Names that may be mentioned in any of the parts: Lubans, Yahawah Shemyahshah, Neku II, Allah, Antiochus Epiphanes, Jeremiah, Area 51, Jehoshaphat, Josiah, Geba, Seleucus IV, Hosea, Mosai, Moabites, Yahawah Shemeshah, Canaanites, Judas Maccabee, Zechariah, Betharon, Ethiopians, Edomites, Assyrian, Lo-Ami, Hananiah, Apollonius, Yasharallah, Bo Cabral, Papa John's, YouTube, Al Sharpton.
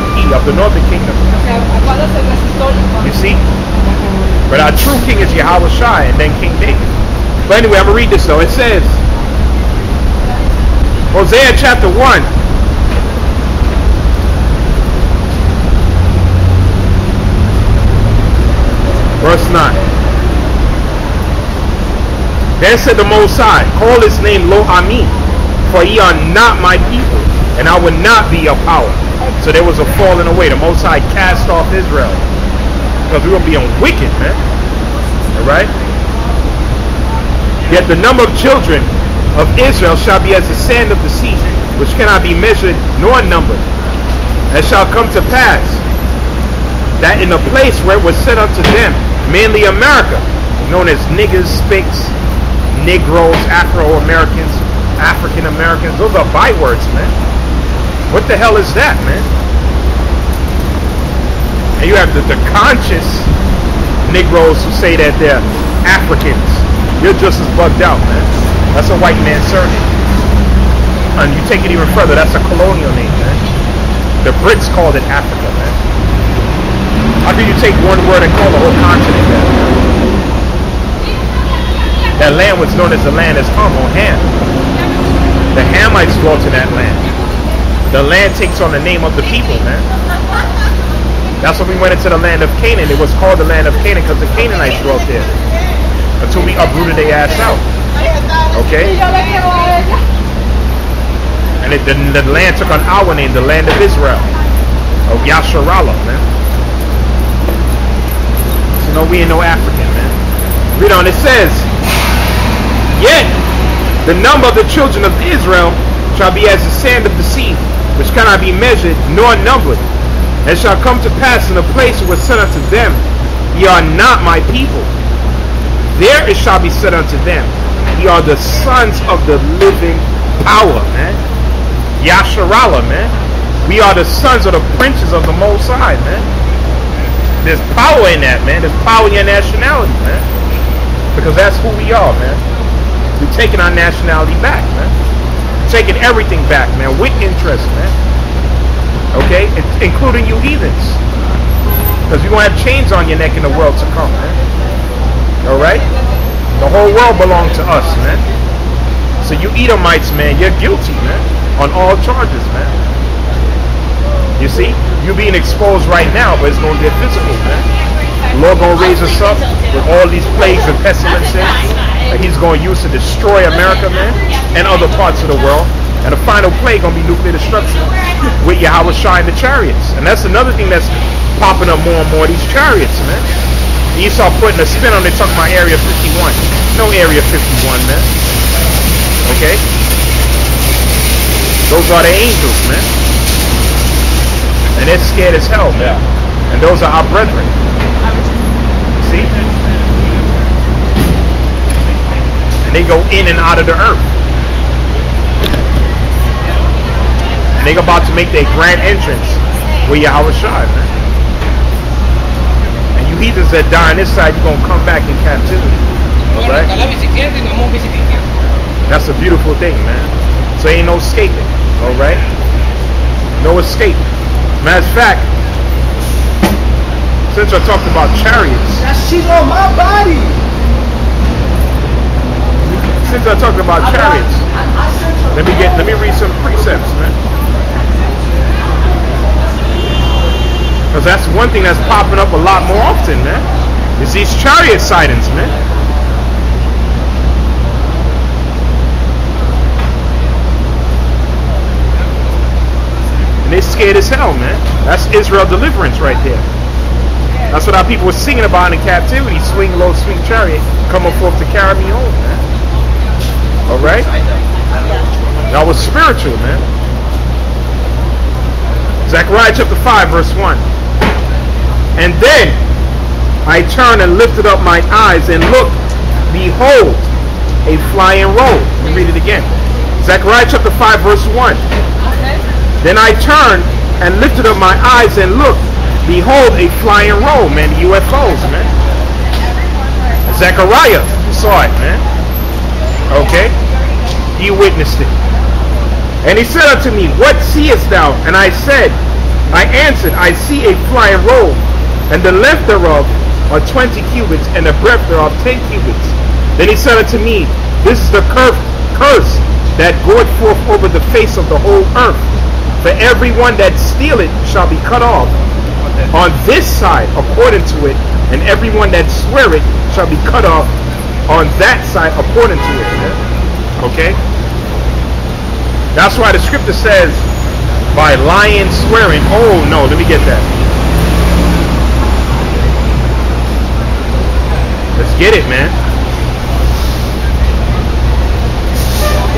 to the king of the northern kingdom. You see? But our true king is Yahawah Shemeshah and then King David. But anyway, I'm going to read this though. It says, Hosea chapter 1. Verse 9. Then said the Most High, call his name Lo-Ami, for ye are not my people, and I will not be your power. So there was a falling away. The Most High cast off Israel, because we were being wicked, man. Alright? Yet the number of children of Israel shall be as the sand of the sea, which cannot be measured nor numbered. And it shall come to pass, that in the place where it was said unto them, mainly America, known as niggers, spics, negroes, Afro-Americans, African-Americans. Those are bywords, man. What the hell is that, man? And you have the conscious negroes who say that they're Africans. You're just as bugged out, man. That's a white man's surname. And you take it even further, that's a colonial name, man. The Brits called it Africa, man. How do you take one word and call the whole continent that? That land was known as the land as Ham or Ham. The Hamites dwelt in that land. The land takes on the name of the people, man. That's when we went into the land of Canaan. It was called the land of Canaan because the Canaanites dwelt there. Until we uprooted their ass out. Okay? And the land took on our name, the land of Israel. Of Yasharallah, man. No, we ain't no African, man. Read on. It says, yet the number of the children of Israel shall be as the sand of the sea, which cannot be measured nor numbered. And shall come to pass in a place where it was said unto them, ye are not my people. There it shall be said unto them, ye are the sons of the living power, man. Yasharallah, man. We are the sons of the princes of the Most High, man. There's power in that, man. There's power in your nationality, man. Because that's who we are, man. We're taking our nationality back, man. We're taking everything back, man. With interest, man. Okay? Including you heathens. Because you're going to have chains on your neck in the world to come, man. Alright? The whole world belongs to us, man. So you Edomites, man, you're guilty, man. On all charges, man. You see? You're being exposed right now, but it's going to get physical, man. The Lord going to raise us up with all these plagues and pestilences that he's going to use to destroy America, man, and other parts of the world. And the final plague going to be nuclear destruction with Yahawah Shemeshah and the chariots. And that's another thing that's popping up more and more, these chariots, man. Esau putting a spin on it, talking about Area 51. No Area 51, man. Okay? Those are the angels, man. And they're scared as hell, man. Yeah. And those are our brethren. See? And they go in and out of the earth. And they're about to make their grand entrance with Yahawah Shemeshah, man. And you heathens that die on this side, you're going to come back in captivity. Alright? That's a beautiful thing, man. So ain't no escaping. Alright? No escaping. Matter of fact, since I talked about chariots, that shit's on my body. Since I talked about chariots, let me read some precepts, man. Because that's one thing that's popping up a lot more often, man. It's these chariot sightings, man. They're scared as hell, man. That's Israel deliverance right there. That's what our people were singing about in captivity. Swing low, swing chariot, coming forth to carry me home, man. Alright? That was spiritual, man. Zechariah chapter 5, verse 1. And then I turned and lifted up my eyes and looked, behold, a flying roll. Let me read it again. Zechariah chapter 5, verse 1. Then I turned and lifted up my eyes and looked, behold, a flying roll, man, UFOs, man. Zechariah saw it, man. Okay? He witnessed it. And he said unto me, what seest thou? And I said, I answered, I see a fly roll, and the length thereof are 20 cubits, and the breadth thereof 10 cubits. Then he said unto me, This is the curse that goeth forth over the face of the whole earth. For every one that stealeth shall be cut off on this side according to it, and every one that sweareth shall be cut off on that side according to it. Okay? That's why the scripture says, by lying, swearing. Oh no, let me get that. Let's get it, man.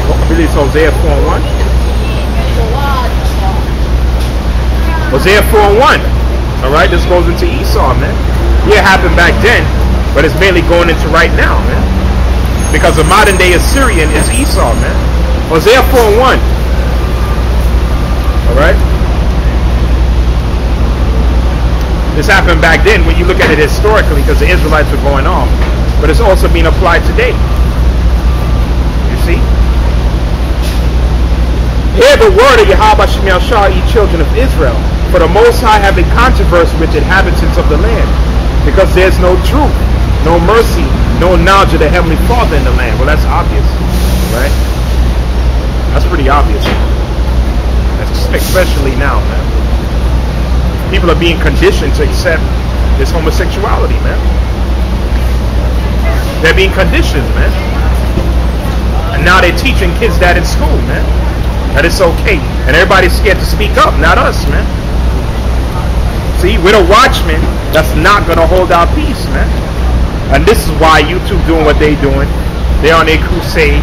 I believe it's Hosea 4:1. Hosea 4:1. Alright, this goes into Esau, man. Yeah, it happened back then, but it's mainly going into right now, man. Because the modern day Assyrian is Esau, man. Hosea 4:1. Alright? This happened back then when you look at it historically, because the Israelites were going off. But it's also being applied today. You see? Hear the word of Yahawah Shemeshah, ye children of Israel. For the Most High have a controversy with the inhabitants of the land, because there's no truth, no mercy, no knowledge of the Heavenly Father in the land. Well, that's obvious, right? That's pretty obvious. Especially now, man. People are being conditioned to accept this homosexuality, man. They're being conditioned, man. And now they're teaching kids that in school, man. That it's okay. And everybody's scared to speak up, not us, man. See, we're the watchmen that's not going to hold our peace, man. And this is why YouTube doing what they're doing. They're on their crusade,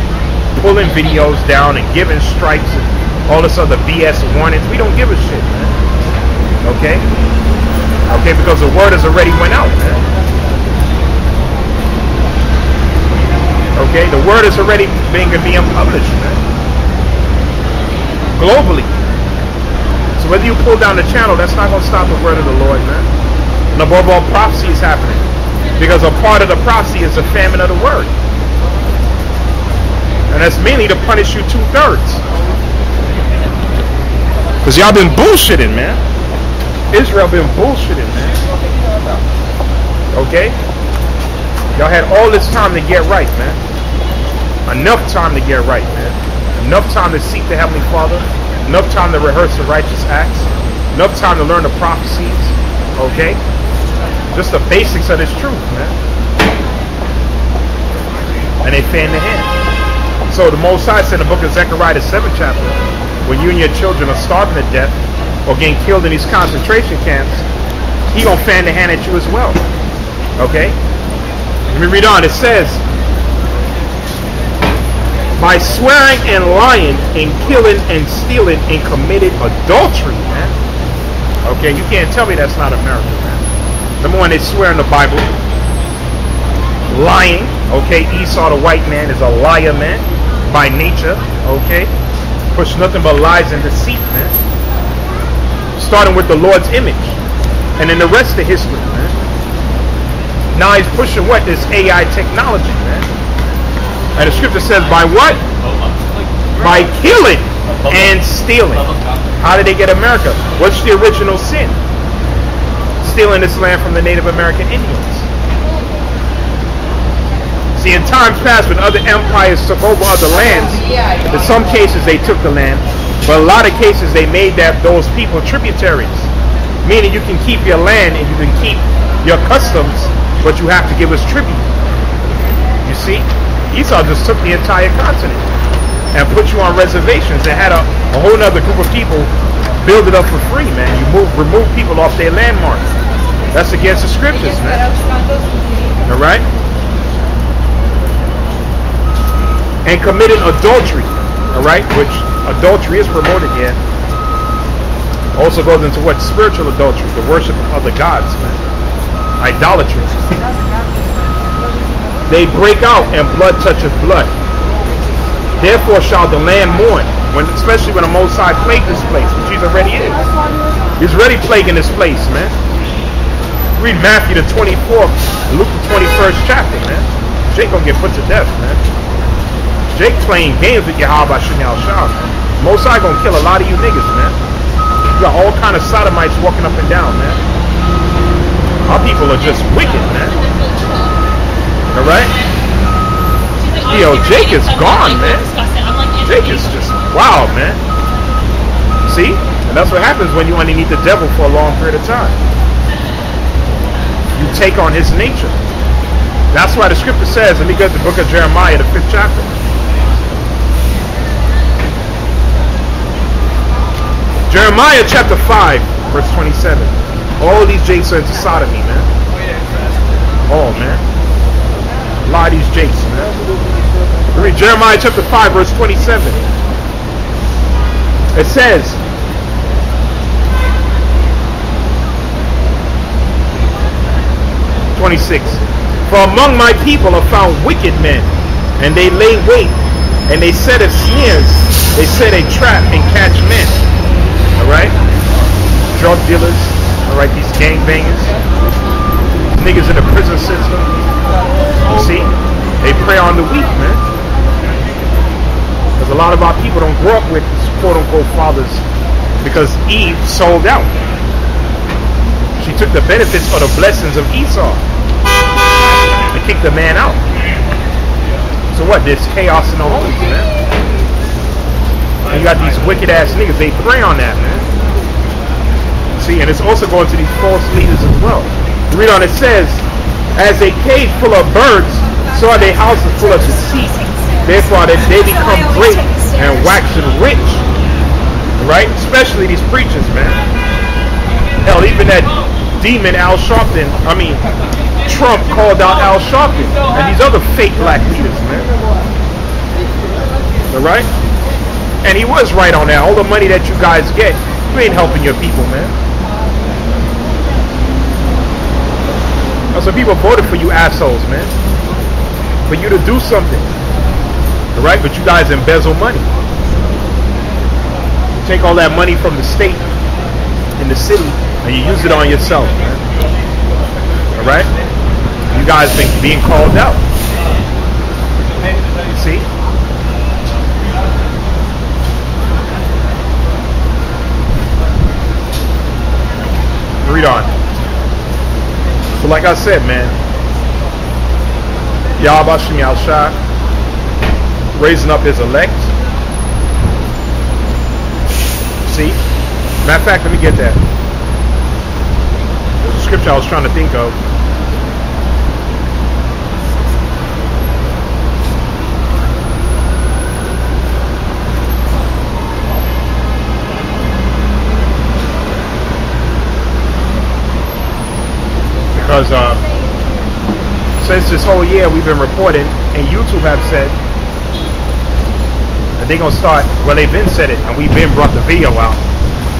pulling videos down and giving strikes and all this other BS warnings. We don't give a shit, man. Okay? Okay, because the word has already went out, man. Okay? The word is already being published, man. Globally. So whether you pull down the channel, that's not going to stop the word of the Lord, man. And above all, prophecy is happening. Because a part of the prophecy is the famine of the word. And that's mainly to punish you 2/3. Because y'all been bullshitting, man. Israel been bullshitting, man. Okay? Y'all had all this time to get right, man. Enough time to get right, man. Enough time to seek the Heavenly Father. Enough time to rehearse the righteous acts. Enough time to learn the prophecies. Okay? Just the basics of this truth, man. And they fan the hand. So the Most High said in the book of Zechariah, the 7th chapter, when you and your children are starving to death or getting killed in these concentration camps, he gonna fan the hand at you as well. Okay? Let me read on. It says, by swearing and lying and killing and stealing and committed adultery, man. Okay, you can't tell me that's not America, man. Number one, they swear in the Bible. Lying. Okay, Esau the white man is a liar, man, by nature. Okay? Push nothing but lies and deceit, man. Starting with the Lord's image. And then the rest of history, man. Now he's pushing what? This AI technology, man. And the scripture says by what? By killing and stealing. How did they get America? What's the original sin? Stealing this land from the Native American Indians. See, in times past, when other empires took over other lands, in some cases they took the land, but a lot of cases they made those people tributaries, meaning you can keep your land and you can keep your customs, but you have to give us tribute. You see, Esau just took the entire continent and put you on reservations and had a whole other group of people build it up for free, man. You remove people off their landmarks. That's against the scriptures, man. All right? And committed adultery, all right, which adultery is promoted here. Also goes into what? Spiritual adultery, the worship of other gods, man. Idolatry. They break out and blood touches blood. Therefore shall the land mourn, especially when the Most High plagued this place, which he's already in. He's already plaguing this place, man. Read Matthew the 24th, Luke the 21st chapter, man. Jake gonna get put to death, man. Jake playing games with Yahawah Shemeshah. Most High gonna kill a lot of you niggas, man. got all kind of sodomites walking up and down, man. Our people are just wicked, man. All right? Yo, Jake is gone, man. Jake is just wild, man. See? And that's what happens when you only need the devil for a long period of time. You take on his nature. That's why the scripture says, let me go to the book of Jeremiah, the 5th chapter. Jeremiah chapter 5, verse 27. All these Jakes are into sodomy, man. Oh, man. A lot of these Jakes, man. Read Jeremiah chapter 5, verse 27. It says, For among my people are found wicked men, and they lay wait, and they set up snares, they set a trap and catch men. Alright? Drug dealers, alright, these gangbangers, niggas in the prison system. You see? They prey on the weak, man. Because a lot of our people don't grow up with quote unquote fathers, because Eve sold out. She took the benefits or the blessings of Esau. Kick the man out. So what? There's chaos in the homes, man. And you got these wicked ass niggas. They prey on that, man. See, and it's also going to these false leaders as well. You read on, it says, as a cage full of birds, so are their houses full of deceit. Therefore they become great and waxing rich. Right? Especially these preachers, man. Hell, even that demon Al Sharpton, Trump called out Al Sharpton and these other fake black leaders, man. Alright? And he was right on that. All the money that you guys get, you ain't helping your people, man. Now, some people voted for you assholes, man. For you to do something. Alright? But you guys embezzle money. You take all that money from the state and the city and you use it on yourself, man. Alright? You guys think being called out. You see? Read on. So like I said, man, Yahawah Shemyahshah raising up his elect. See? Matter of fact, let me get that. There's a scripture I was trying to think of. Because since this whole year we've been reporting, and YouTube have said that they're gonna start. Well, they've been said it, and we've been brought the video out.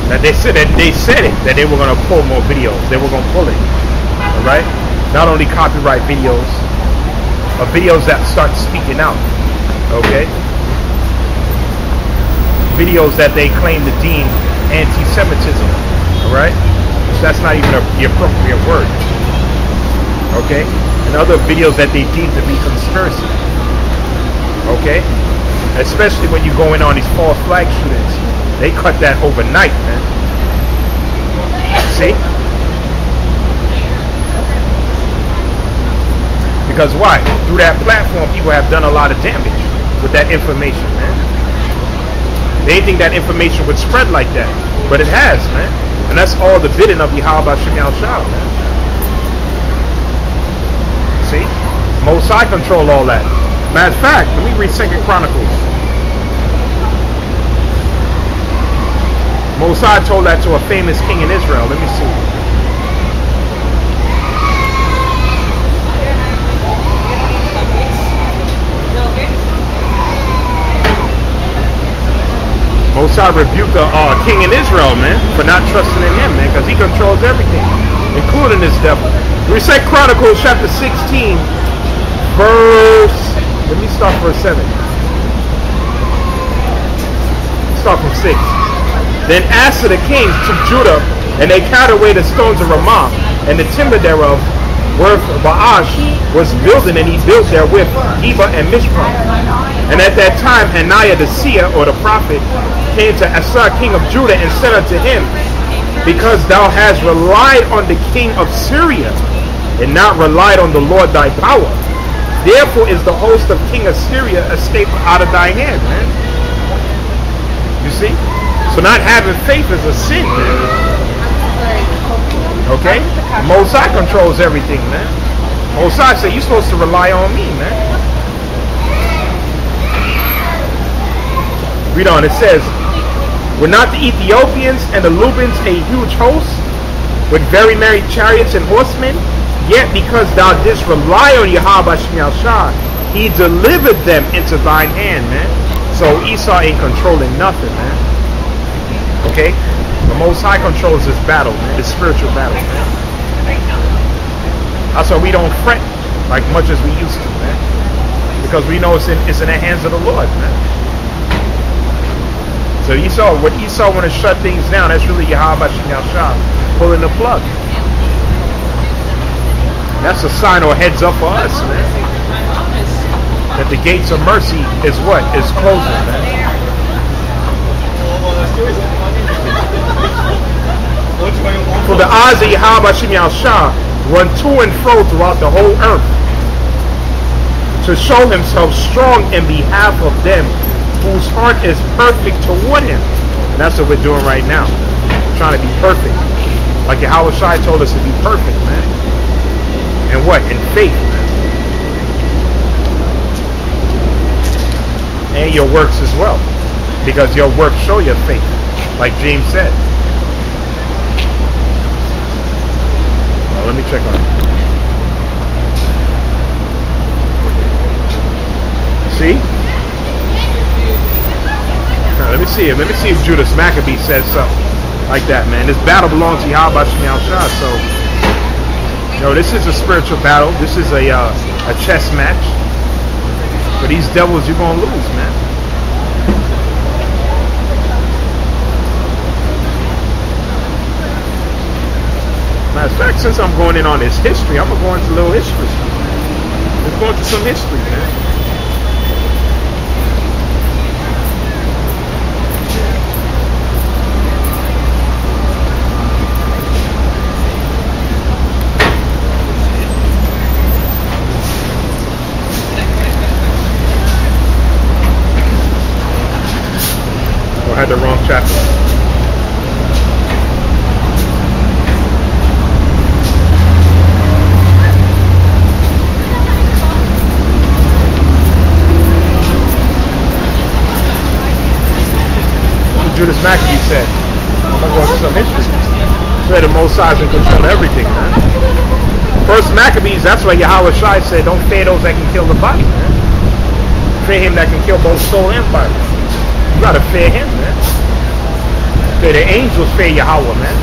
That they said that they were gonna pull more videos. They were gonna pull it. All right. Not only copyright videos, but videos that start speaking out. Okay. Videos that they claim to deem anti-Semitism. All right. That's not even the appropriate word. Okay, and other videos that they deem to be conspiracy. Okay, especially when you go in on these false flag shootings, they cut that overnight, man. See? Because why? Through that platform, people have done a lot of damage with that information, man. They think that information would spread like that, but it has, man. And that's all the bidding of Yahawah Shemeshah, man. See? Mosai control all that. Matter of fact, let me read 2nd Chronicles. Mosai told that to a famous king in Israel. Let me see. Mosai rebuked the king in Israel, man, for not trusting in him, man, because he controls everything, including this devil. We say Chronicles chapter 16, verse, let me start verse 7. Start from 6. Then Asa the king took Judah, and they carried away the stones of Ramah, and the timber thereof, whereof Ba'ash was building, and he built therewith Geba and Mishpah. And at that time Hananiah the seer, or the prophet, came to Asa king of Judah, and said unto him, because thou hast relied on the king of Syria, and not relied on the Lord thy power. Therefore is the host of king of Syria escaped out of thy hand, man. You see? So not having faith is a sin, man. Okay? Mosai controls everything, man. Mosai said, you're supposed to rely on me, man. Read on, it says, were not the Ethiopians and the Lubans a huge host, with very merry chariots and horsemen? Yet because thou didst rely on Yahawah Shemyahshah, he delivered them into thine hand, man. So Esau ain't controlling nothing, man. Okay? The Most High controls this battle, man, this spiritual battle, man. That's why we don't fret like much as we used to, man. Because we know it's in the hands of the Lord, man. So Esau, when Esau want to shut things down, that's really Yahawah Shemeshah pulling the plug. That's a sign or heads up for us, man. That the gates of mercy is what? Is closing, man. For the eyes of Yahawah Shemeshah run to and fro throughout the whole earth, to show himself strong in behalf of them whose heart is perfect toward him. And that's what we're doing right now. We're trying to be perfect. Like Yahawah Shai told us to be perfect, man. And what? In faith, man. And your works as well. Because your works show your faith. Like James said. Well, let me check on it. See? Let me see him. Let me see if Judas Maccabee says something like that, man. This battle belongs to Yahawah Shemeshah. So, you know, this is a spiritual battle. This is a chess match. For these devils, you're going to lose, man. Matter of fact, since I'm going in on this history, I'm going to go into a little history. Let's go into some history, man. I had the wrong chapter. What Judas Maccabee said. I'm going to some history. Said the Most High's in control of everything, man. First Maccabees, that's why Yahawah Shai said, don't fear those that can kill the body, man. Fear him that can kill both soul and body. You gotta fear him, man. Fear the angels, fear Yahawah, man.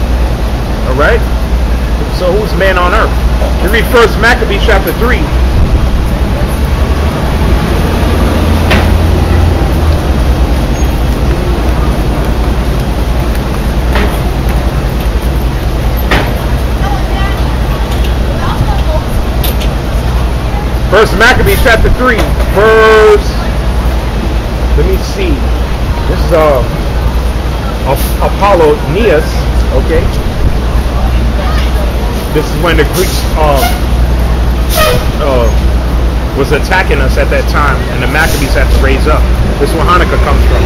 Alright? So who's man on earth? You read 1 Maccabees chapter 3. First Maccabees chapter 3, verse, let me see. This is Apollonius, okay? This is when the Greeks was attacking us at that time, and the Maccabees had to raise up. This is where Hanukkah comes from,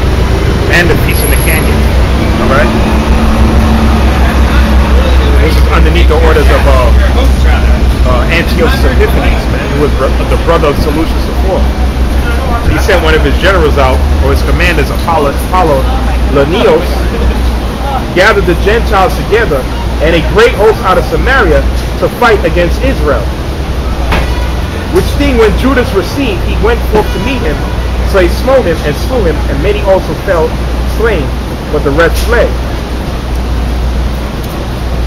and the peace in the canyon, all right? This is underneath the orders of Antiochus Epiphanes, man, who was the brother of Seleucus IV. He sent one of his generals out, or his commanders, Apollonius, gathered the Gentiles together and a great host out of Samaria to fight against Israel. Which thing when Judas received, he went forth to meet him, so he smote him and slew him, and many also fell slain, but the rest fled.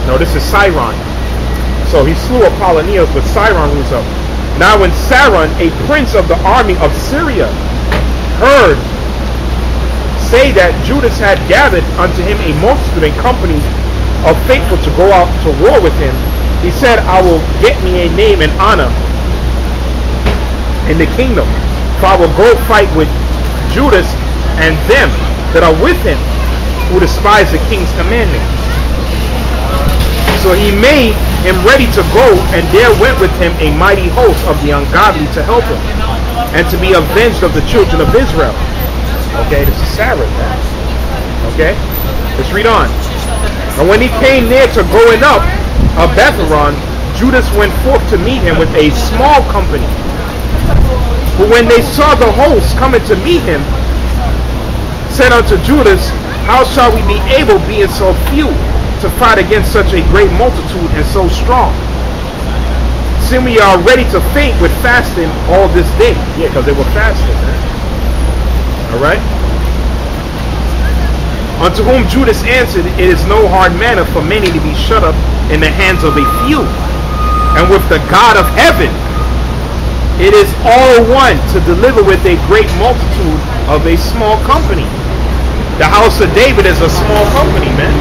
No, this is Saron. So he slew Apollonius, but Saron was up. Now when Saron, a prince of the army of Syria, heard say that Judas had gathered unto him a multitude and company of faithful to go out to war with him, he said, I will get me a name and honor in the kingdom, for I will go fight with Judas and them that are with him, who despise the king's commandment. So he made him ready to go, and there went with him a mighty host of the ungodly to help him, and to be avenged of the children of Israel. Okay, this is Saron. Okay, let's read on. And when he came near to going up of Betharon, Judas went forth to meet him with a small company. But when they saw the host coming to meet him, said unto Judas, how shall we be able, being so few, to fight against such a great multitude and so strong? Seeing we are ready to faint with fasting all this day. Yeah, because they were fasting. Alright? Unto whom Judas answered, it is no hard matter for many to be shut up in the hands of a few. And with the God of heaven, it is all one to deliver with a great multitude of a small company. The house of David is a small company, man.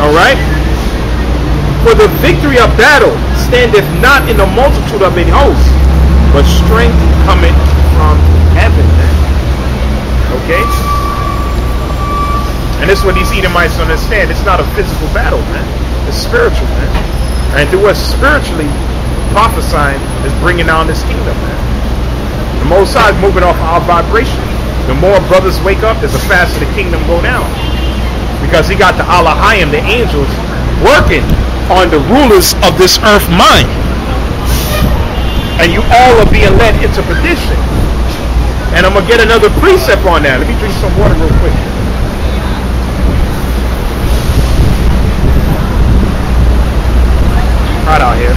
Alright? For the victory of battle standeth not in the multitude of a host, but strength cometh from heaven. Okay? And this is what these Edomites understand. It's not a physical battle, man. It's spiritual, man. And through us spiritually prophesying is bringing down this kingdom, man. The Most High is moving off our vibration. The more brothers wake up, is the faster the kingdom go down. Because he got the Alahayim, the angels, working on the rulers of this earth mind. And you all are being led into perdition. And I'm going to get another precept on that. Let me drink some water real quick. Hot out here.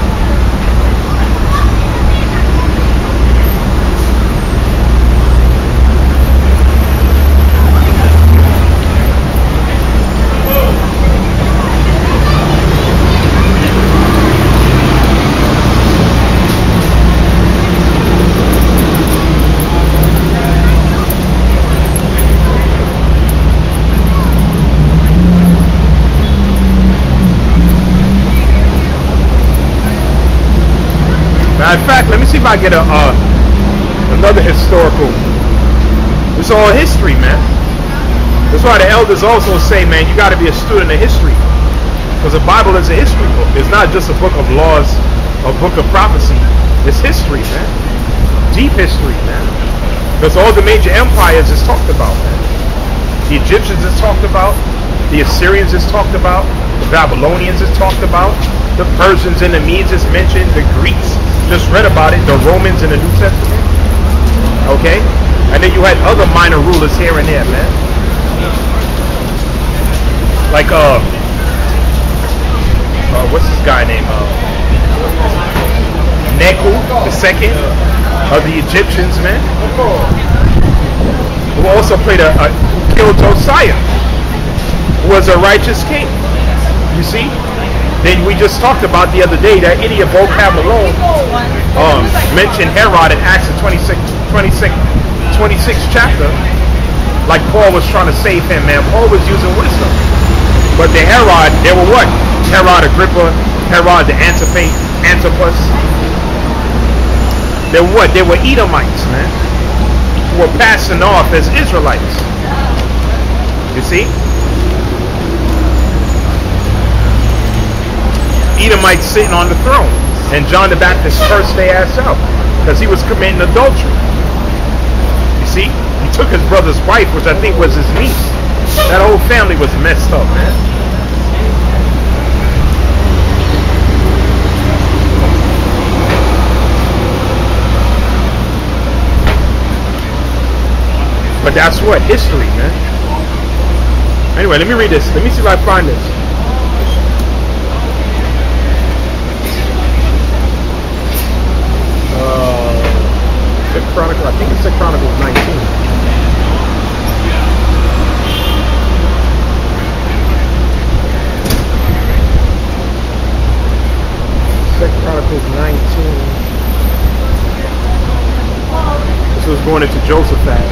In fact, let me see if I get a another historical. It's all history, man. That's why the elders also say, man, you got to be a student of history, because the Bible is a history book. It's not just a book of laws, a book of prophecy. It's history, man. Deep history, man. Because all the major empires is talked about, man. The Egyptians is talked about. The Assyrians is talked about. The Babylonians is talked about. The Persians and the Medes is mentioned. The Greeks. Just read about it, the Romans in the New Testament. Okay? And then you had other minor rulers here and there, man. Like what's this guy named? Neku II of the Egyptians, man. Who also played who killed Josiah, who was a righteous king. You see? Then we just talked about the other day that idiot Bo Cabral mentioned Herod in Acts the 26th chapter, like Paul was trying to save him, man. Paul was using wisdom. But the Herod, they were what? Herod Agrippa, Herod the Antipas. They were what? They were Edomites, man, who were passing off as Israelites. You see? Edomites sitting on the throne, and John the Baptist cursed their ass out because he was committing adultery. You see, he took his brother's wife, which I think was his niece. That whole family was messed up, man. But that's what history, man. Anyway, let me read this. Let me see if I find this. Chronicle, I think it's the Chronicles 19. Chronicles 19. This was going into Jehoshaphat.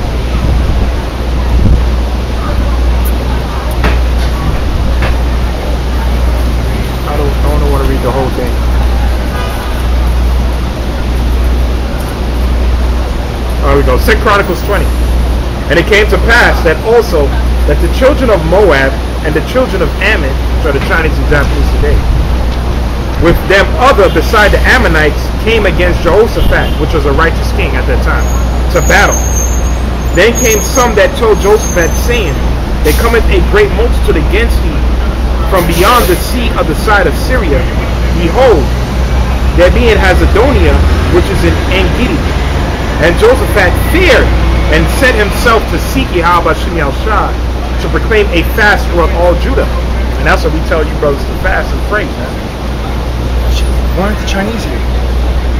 I don't want to read the whole thing. There we go. 2 Chronicles 20. And it came to pass that also that the children of Moab and the children of Ammon, which are the Chinese examples today, With them other beside the Ammonites came against Jehoshaphat, which was a righteous king at that time, to battle. Then came some that told Jehoshaphat, saying, There cometh a great multitude against thee from beyond the sea of the side of Syria. Behold, there be in Hasidonia, which is in Engedi. And Jehoshaphat feared, and set himself to seek Yahawah Shemyahshah, to proclaim a fast throughout all Judah. And that's what we tell you brothers to fast and pray. Why aren't the Chinese here?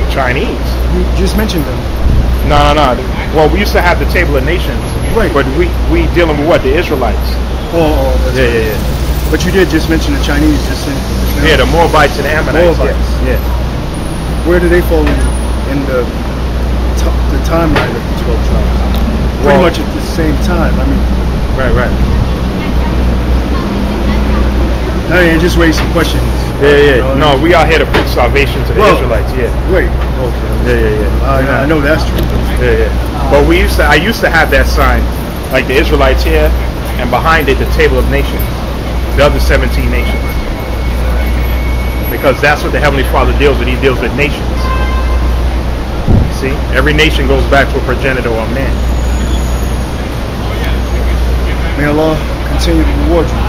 The Chinese? You just mentioned them. No. Well, we used to have the Table of Nations. Right. But we dealing with what? The Israelites. Oh, that's yeah. But you did just mention the Chinese just in, you know, yeah, the Moabites and the Ammonites. Moabites, yeah. Where do they fall in the timeline of the 12 tribes? Well, pretty much at the same time. I mean, right. I mean, just raised some questions. Yeah. You know, we are here to preach salvation to the Israelites. Yeah. Wait. Okay. Yeah. I know that's true. Yeah. But I used to have that sign, like the Israelites here, and behind it the Table of Nations. The other 17 nations, because that's what the Heavenly Father deals with. He deals with nations. See, every nation goes back to a progenitor or a man. May Allah continue to reward you.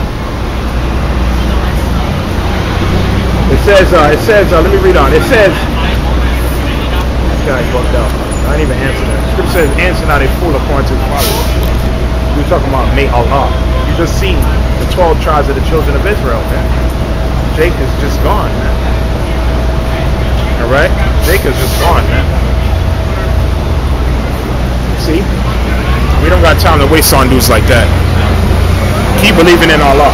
It says, let me read on. It says, this guy fucked up. I didn't even answer that. The scripture says, answer not a fool according to his followers. We're talking about may Allah. You just see the 12 tribes of the children of Israel, man. Jake is just gone, man. Alright? Jake is just gone, man. See? We don't got time to waste on dudes like that. Keep believing in Allah.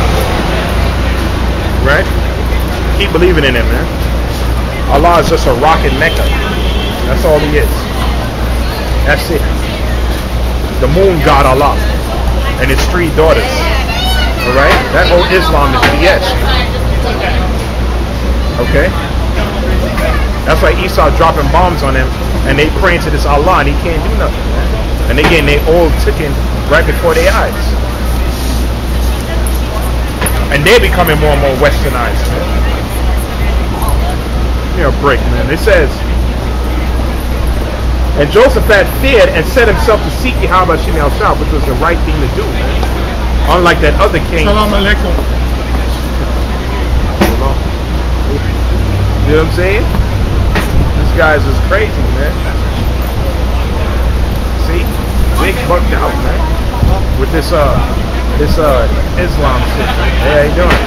Right? Keep believing in Him, man. Allah is just a rock in Mecca. That's all He is. That's it. The moon god Allah and his 3 daughters. Alright? That whole Islam is BS. Okay? That's why Esau dropping bombs on him and they praying to this Allah and he can't do nothing. And they getting their oil ticking right before their eyes. And they're becoming more and more westernized, man. Give me a break, man. It says, and Jehoshaphat feared and set himself to seek Yahawah Shemeshah, which was the right thing to do, man. Unlike that other king. Salam alaikum. You know what I'm saying? This guy's just crazy, man. See? Big bucked out, man. With this Islam shit. Hey, how you doing?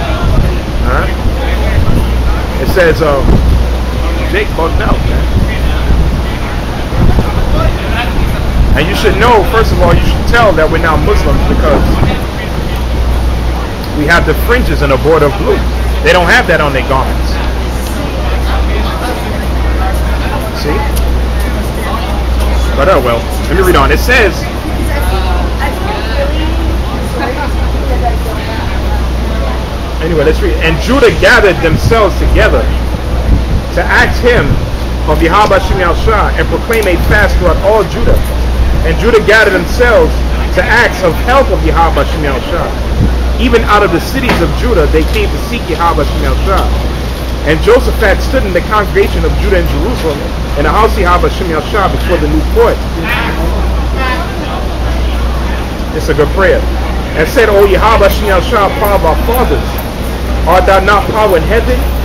Huh? It says, Jake bucked out, man. And you should know, first of all, you should tell that we're now Muslims because we have the fringes and a border of blue. They don't have that on their garments. See? But oh well. Let me read on. It says, anyway, let's read. And Judah gathered themselves together to ask him of Yahawah Shemeshah and proclaim a fast throughout all Judah. And Judah gathered themselves to acts of help of Yahawah Shemeshah. Even out of the cities of Judah, they came to seek Yahawah Shemeshah. And Jehoshaphat stood in the congregation of Judah and Jerusalem in the house of Yahawah Shemeshah before the new court. It's a good prayer. And said, O Yahawah Shemeshah, power of our fathers, art thou not power in heaven?